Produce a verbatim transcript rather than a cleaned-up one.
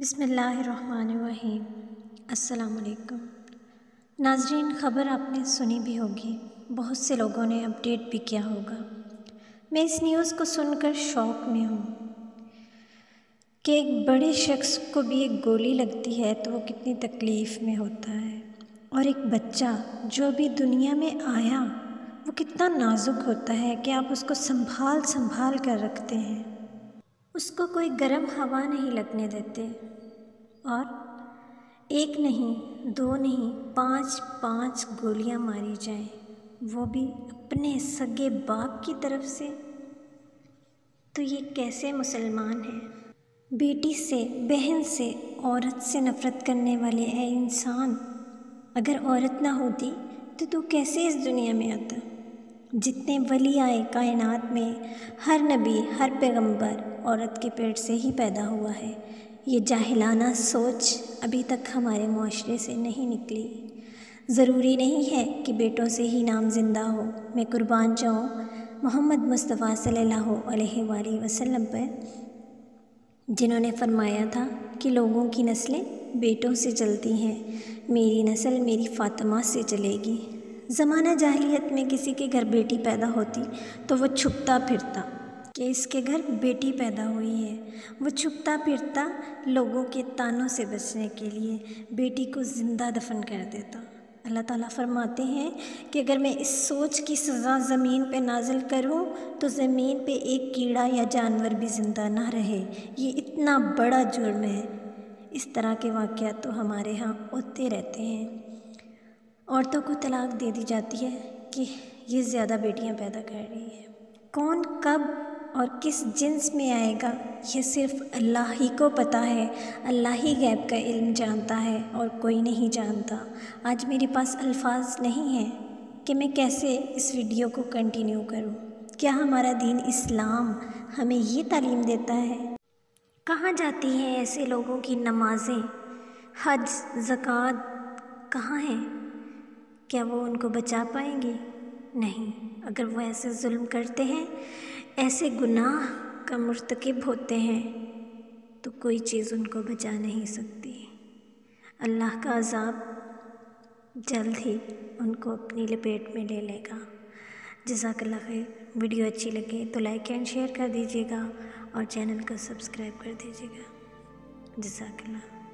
बिस्मिल्लाहिर्रहमानिर्रहीम। अस्सलामुअलैकुम नाज़रीन, ख़बर आपने सुनी भी होगी, बहुत से लोगों ने अपडेट भी किया होगा। मैं इस न्यूज़ को सुनकर शौक में हूँ कि एक बड़े शख्स को भी एक गोली लगती है तो वो कितनी तकलीफ़ में होता है, और एक बच्चा जो भी दुनिया में आया वो कितना नाजुक होता है कि आप उसको संभाल संभाल कर रखते हैं, उसको कोई गर्म हवा नहीं लगने देते। और एक नहीं, दो नहीं, पांच पांच गोलियां मारी जाएं, वो भी अपने सगे बाप की तरफ से। तो ये कैसे मुसलमान हैं? बेटी से, बहन से, औरत से नफ़रत करने वाले हैं इंसान। अगर औरत ना होती तो तू कैसे इस दुनिया में आता? जितने वली आए कायनात में, हर नबी, हर पैगंबर औरत के पेट से ही पैदा हुआ है। ये जाहिलाना सोच अभी तक हमारे माशरे से नहीं निकली। ज़रूरी नहीं है कि बेटों से ही नाम जिंदा हो। मैं कुर्बान जाऊँ मोहम्मद मुस्तफ़ा सल्लल्लाहु अलैहि वसल्लम पर, जिन्होंने फरमाया था कि लोगों की नस्लें बेटों से चलती हैं, मेरी नस्ल मेरी फ़ातिमा से चलेगी। ज़माना जाहिलियत में किसी के घर बेटी पैदा होती तो वो छुपता फिरता कि इसके घर बेटी पैदा हुई है। वो छुपता फिरता लोगों के तानों से बचने के लिए बेटी को ज़िंदा दफन कर देता। अल्लाह ताला फरमाते हैं कि अगर मैं इस सोच की सज़ा ज़मीन पे नाजिल करूं तो ज़मीन पे एक कीड़ा या जानवर भी ज़िंदा ना रहे। ये इतना बड़ा जुर्म है। इस तरह के वाक़यात तो हमारे यहाँ होते रहते हैं। औरतों को तलाक दे दी जाती है कि ये ज़्यादा बेटियाँ पैदा कर रही है। कौन कब और किस जिन्स में आएगा यह सिर्फ अल्लाह ही को पता है। अल्लाह ही गैब का इल्म जानता है और कोई नहीं जानता। आज मेरे पास अल्फाज नहीं हैं कि मैं कैसे इस वीडियो को कंटिन्यू करूं। क्या हमारा दीन इस्लाम हमें ये तालीम देता है? कहाँ जाती हैं ऐसे लोगों की नमाज़ें, हज, ज़कात? कहाँ हैं? क्या वो उनको बचा पाएंगे? नहीं। अगर वो ऐसे जुल्म करते हैं, ऐसे गुनाह का मर्तकब होते हैं, तो कोई चीज़ उनको बचा नहीं सकती। अल्लाह का अज़ाब जल्द ही उनको अपनी लपेट में ले लेगा। जज़ाकल्लाह खैर। वीडियो अच्छी लगे तो लाइक एंड शेयर कर दीजिएगा और चैनल को सब्सक्राइब कर दीजिएगा। जज़ाकल्लाह।